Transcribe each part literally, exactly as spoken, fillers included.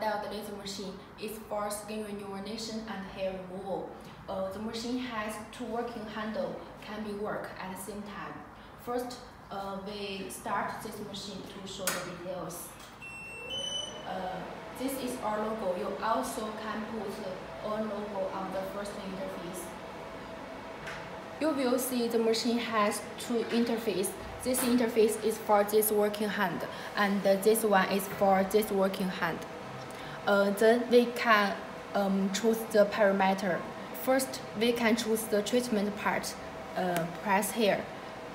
Dial laser machine is for skin rejuvenation and hair removal. Uh, the machine has two working handles, can be worked at the same time. First, uh, we start this machine to show the details. Uh, this is our logo. You also can put our logo on the first interface. You will see the machine has two interfaces. This interface is for this working hand, and this one is for this working hand. Uh, then we can um, choose the parameter. First, we can choose the treatment part, uh, press here.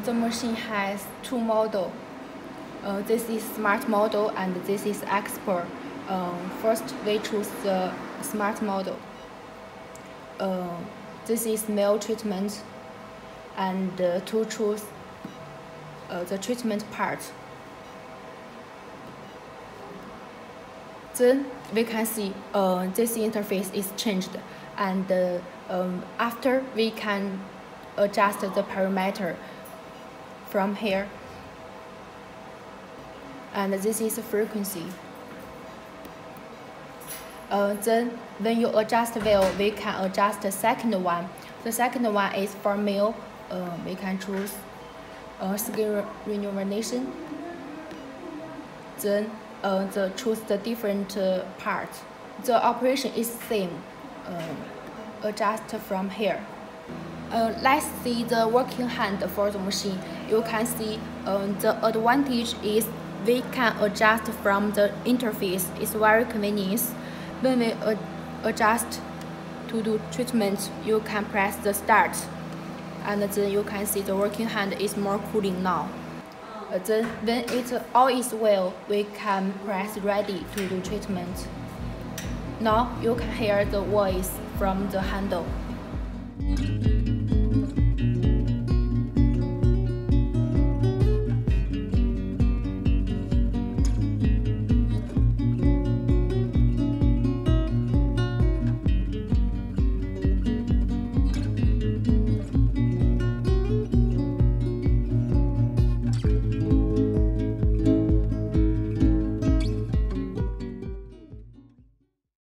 The machine has two models. Uh, this is smart model and this is expert. Um, first, we choose the smart model. Uh, this is male treatment, and uh, to choose uh, the treatment part. Then we can see uh, this interface is changed, and uh, um, after we can adjust the parameter from here, and this is frequency. Uh, then when you adjust well, we can adjust the second one. The second one is for male. Uh, we can choose uh, skin rejuvenation. Then Uh, the choose the different uh, part. The operation is same. Um, adjust from here. Uh, let's see the working hand for the machine. You can see um, the advantage is we can adjust from the interface. It's very convenient. When we uh, adjust to do treatment, you can press the start, and then you can see the working hand is more cooling now. Uh, then when it uh, all is well, we can press ready to do treatment. Now you can hear the voice from the handle.